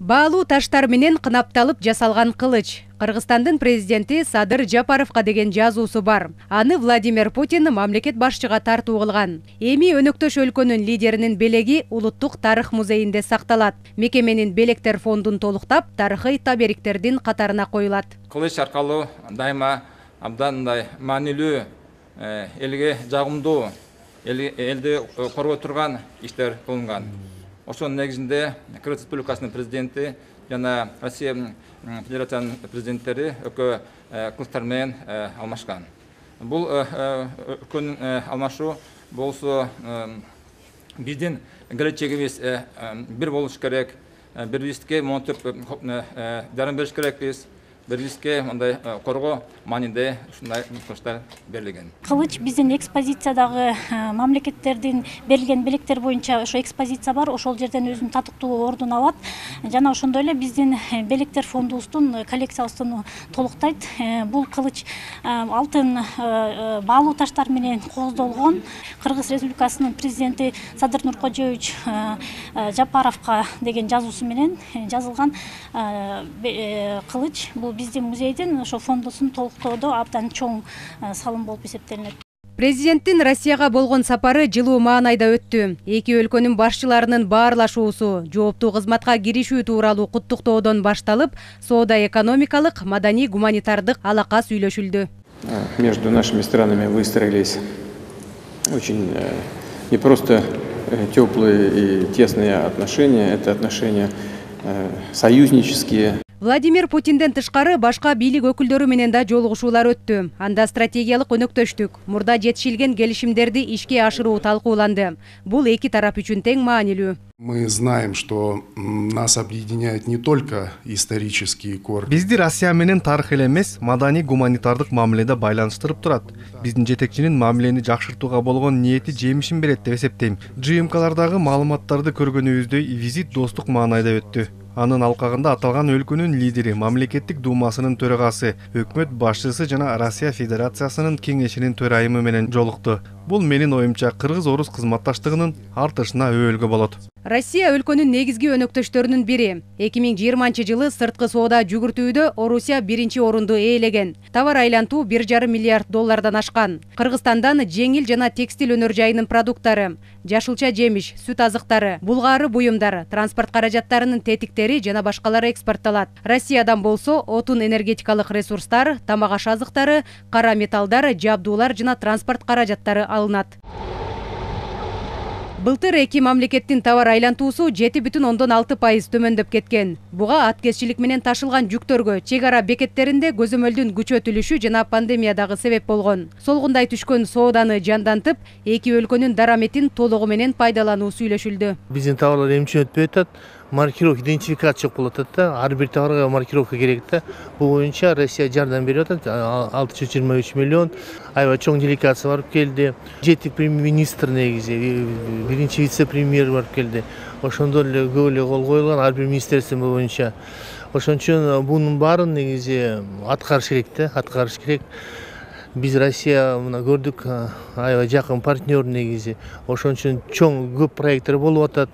Баалуу таштар менен кынапталып жасалган кылыч. Кыргызстандын президенти Садыр Жапаровка деген жазуусу бар. Аны Владимир Путин мамлекет башчыга тартуу кылган. Эми өнөктөш өлкөнүн лидеринин белеги Улуттук Тарых музейинде сакталат. Мекеменин белектер фондун толуктап, тарыхый табериктердин катарына коюлат. Кылыч аркалуу дайыма абдандай маанилүү, элге жагымдуу, элди коргой турган иштер кылынган. Ошонун негизинде Кыргыз Республикасынын президенти жана Россия Федерациянын президенттери өлкө кылыштар менен алмашкан. Бул өлкөнүн алмашуу болсо биздин келечегибиз бир болуш керек, бирликке монтип жарым бериш керекпиз. Бирликке мындай коргоо мааниде ушундай кылычтар берилген. Кылыч биздин экспозициядагы мамлекеттердин берилген белектер боюнча ошо экспозиция бар, ошол жерден өзүн татыктуу ордун алат. Жана ошондой эле биздин белектер фондубуздун коллекциясын толуктайт. Бул кылыч алтын баалуу таштар менен коздолгон. Кыргыз Республикасынын президенти Садыр Нуркожоевич Жапаровка деген жазуусу менен жазылган кылыч. Бул биздин музейдин ошо фондусун толуктоодо абдан чоң салым болуп эсептелет. Президенттин Россияга болгон сапары жылуу маанайда өттү. Эки өлкөнүн башчыларынын баарлашуусу, жооптуу кызматка киришүү тууралуу куттуктоодон башталып, соода-экономикалык, маданий, гуманитардык алака сүйлөшүлдү. Между нашими странами выстроились очень не просто теплые и тесные отношения, это отношения союзнические. Владимир Путинден тышкары башка бийлик өкүлдөрү менен да жолугушуулар өттү. Анда стратегиялык өнөктөштүк, мурда жетишилген келишимдерди ишке ашыруу талкууланды. Бул эки тарап үчүн тең маанилүү. Мы знаем, что нас объединяет не только исторические корни. Бизди Россия менен тарых эле эмес, маданий гуманитардык мамиледе байланыштырып турат. Биздин жетекчинин мамилени жакшыртууга болгон ниети жемишин берет деп эсептейм. ЖМКлардагы маалыматтарды көргөнүбүздөй визит достук маанайда өттү. Анын алкагында аталган өлкөнүн лидери, мамлекеттик думасынын төрагасы, өкмөт башчысы жана Россия Федерациясынын кеңешинин төрайымы менен жолукту. Бул менин оюмча кыргыз-орус кызматташтыгынын артышына өбөлгө болот. Россия өлкөнүн негизги өнөктөштөрүнүн бири. 2020 жылы сырткы соода жүгүртүүдө Орусия биринчи орунду ээлеген. Товар айлантуу 1,5 миллиард доллардан ашкан. Кыргызстандан жеңил жана текстиль өнөр жайынын продукттары, жашылча жемиш, сүт азыктары, булгары буюмдары, транспорт каражаттарынын тетиктери жана башкалары экспортталат. Россиядан болсо отун, энергетикалык ресурстар, тамак аш азыктары, кара металдар, жабдуулар жана транспорт каражаттары алынат. Былтыр эки мамлекеттин товар айлантуусу 7,6% төмөндөп кеткен. Буга аткезчилик менен ташылган жүктөргө чек ара бекеттеринде көзөмөлдүн күчөтүлүшү жана пандемиядагы себеп болгон. Солгундай түшкөн сооданы жандантып, эки өлкөнүн дараметин толугу менен пайдалануу сүйлөшүлдү. Биздин товарлар эмне өтпөй атат? Маркировка, идентификация болуп атат да, ар бир товарга маркировка керек да. Бул боюнча Россия жардам берип атат, 623 миллион. Аябай чоң делегация барып келди. Жети премьер-министр негизи, биринчи вице-премьер барып келди. Ошондо эле көп эле кол коюлган ар бир министрлик боюнча. Ошон үчүн бунун баарын негизи аткарыш керек да, аткарыш керек. Биз Россия мына көрдүк, аябай жакын партнер негизи. Ошон үчүн чоң көп проекттер болуп атат.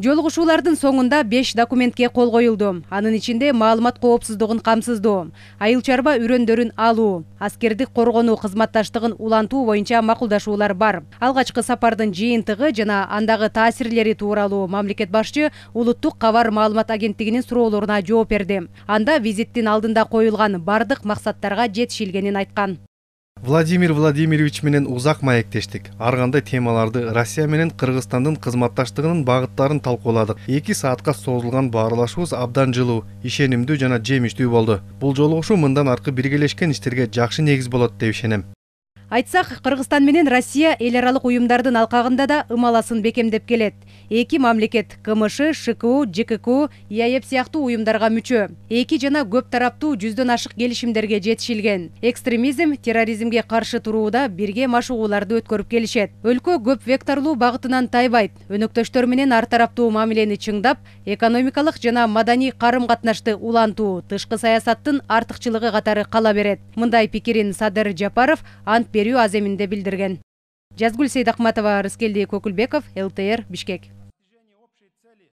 Жолугушуулардын соңунда 5 документке кол коюлду. Анын ичинде маалымат коопсуздугун камсыздоо, айыл чарба үрөндөрүн алуу, аскердик коргонуу кызматташтыгын улантуу боюнча макулдашуулар бар. Алгачкы сапардын жыйынтыгы жана андагы таасирлери тууралуу мамлекет башчы Улуттук кабар маалымат агенттигинин суроолоруна жооп берди. Анда визиттин алдында коюлган бардык максаттарга жетишилгенин айткан. Владимир Владимирович менен узак маектештик. Ар кандай темаларды, Россия менен Кыргызстандын кызматташтыгынын багыттарын талкууладык. 2 саатка созулган баарлашуубуз абдан жылуу, ишенимдүү жана жемиштүү болду. Бул жолугушуу мындан аркы биргелешкен иштерге жакшы негиз болот деп ишенем. Айтсак, Кыргызстан менен Россия эл аралык уюмдардын алкагында да ымаласын бекемдеп келет. Эки мамлекет КМШ, ШКУ, ЖКУ, ЕАЭУ сыяктуу уюмдарга мүчө. Эки жана көп тараптуу 100дөн ашык келишимдерге жетишилген. Экстремизм, терроризмге каршы турууда бирге машыгууларды өткөрүп келишет. Өлкө көп векторлуу багытынан тайбайт. Өнөктөштөр менен ар тараптуу мамилени чыңдап, экономикалык жана маданий карым-катнашты улантуу, тышкы саясаттын артыкчылыгы катары кала берет. Мындай пикирин Садыр Жапаров аземинде билдирген. Жазгүлсей Дахматова, Раскелди Көкүлбеков, ЭлТР, Бишкек.